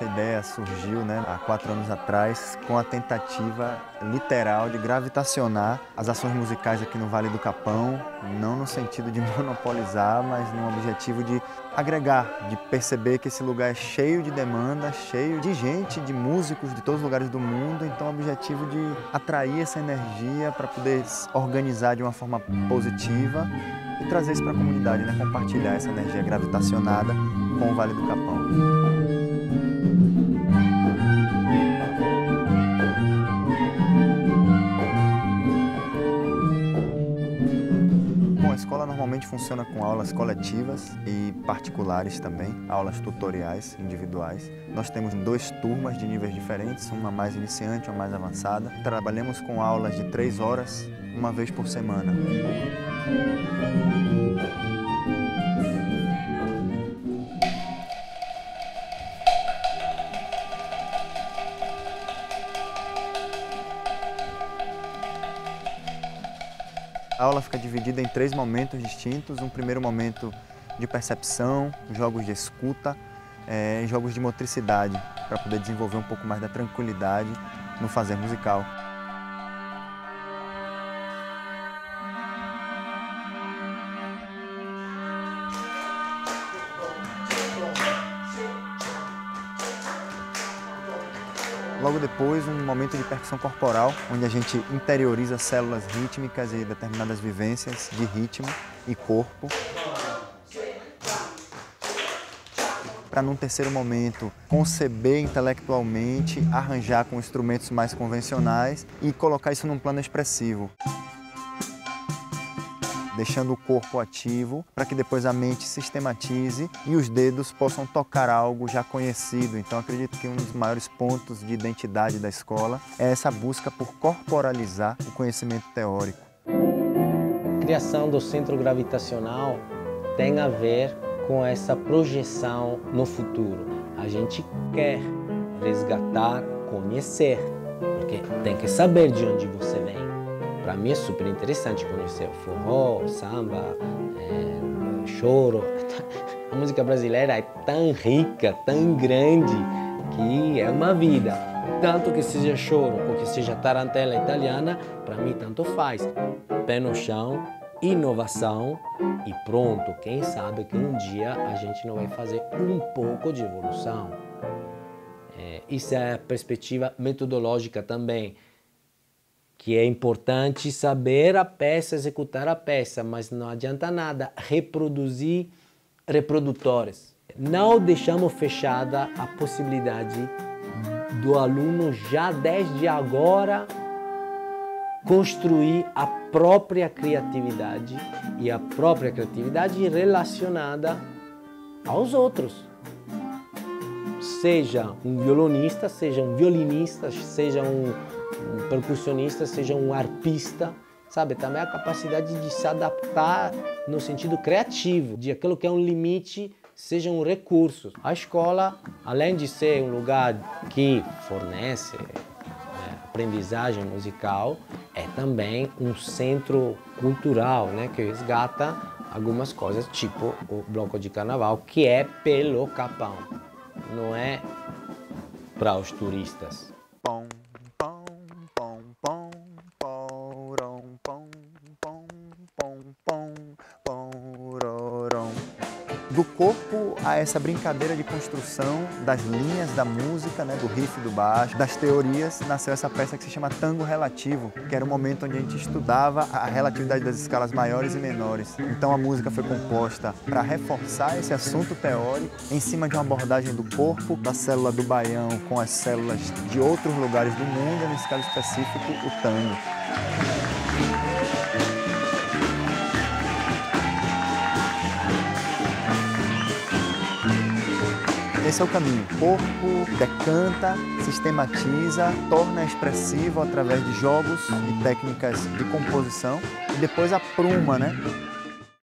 Essa ideia surgiu, né, há 4 anos atrás, com a tentativa literal de gravitacionar as ações musicais aqui no Vale do Capão, não no sentido de monopolizar, mas no objetivo de agregar, de perceber que esse lugar é cheio de demanda, cheio de gente, de músicos de todos os lugares do mundo, então o objetivo de atrair essa energia para poder organizar de uma forma positiva e trazer isso para a comunidade, né? Compartilhar essa energia gravitacionada com o Vale do Capão. A escola normalmente funciona com aulas coletivas e particulares também, aulas tutoriais, individuais. Nós temos 2 turmas de níveis diferentes, uma mais iniciante, uma mais avançada. Trabalhamos com aulas de 3 horas, 1 vez por semana. A aula fica dividida em 3 momentos distintos. Um primeiro momento de percepção, jogos de escuta, jogos de motricidade, para poder desenvolver um pouco mais da tranquilidade no fazer musical. Logo depois, um momento de percussão corporal, onde a gente interioriza células rítmicas e determinadas vivências de ritmo e corpo. Para, num terceiro momento, conceber intelectualmente, arranjar com instrumentos mais convencionais e colocar isso num plano expressivo, deixando o corpo ativo para que depois a mente sistematize e os dedos possam tocar algo já conhecido. Então, acredito que um dos maiores pontos de identidade da escola é essa busca por corporalizar o conhecimento teórico. A criação do Centro Gravitacional tem a ver com essa projeção no futuro. A gente quer resgatar, conhecer, porque tem que saber de onde você vem. Para mim é super interessante conhecer o forró, o samba, o choro. A música brasileira é tão rica, tão grande, que é uma vida. Tanto que seja choro ou que seja tarantela italiana, para mim tanto faz. Pé no chão, inovação e pronto. Quem sabe que um dia a gente não vai fazer um pouco de evolução. Isso é a perspectiva metodológica também, que é importante saber a peça, executar a peça, mas não adianta nada reproduzir reprodutores. Não deixamos fechada a possibilidade do aluno já desde agora construir a própria criatividade e a própria criatividade relacionada aos outros. Seja um violonista, seja um violinista, seja um percussionista, seja um arpista, sabe? Também a capacidade de se adaptar no sentido criativo, de aquilo que é um limite, seja um recurso. A escola, além de ser um lugar que fornece aprendizagem musical, é também um centro cultural, né, que resgata algumas coisas, tipo o bloco de carnaval, que é pelo Capão, não é para os turistas. Bom. Do corpo a essa brincadeira de construção das linhas da música, né, do riff do baixo, das teorias, nasceu essa peça que se chama Tango Relativo, que era o momento onde a gente estudava a relatividade das escalas maiores e menores. Então a música foi composta para reforçar esse assunto teórico em cima de uma abordagem do corpo, da célula do baião com as células de outros lugares do mundo, nesse caso específico, o tango. Esse é o caminho. O corpo decanta, sistematiza, torna expressivo através de jogos e técnicas de composição e depois apruma, né?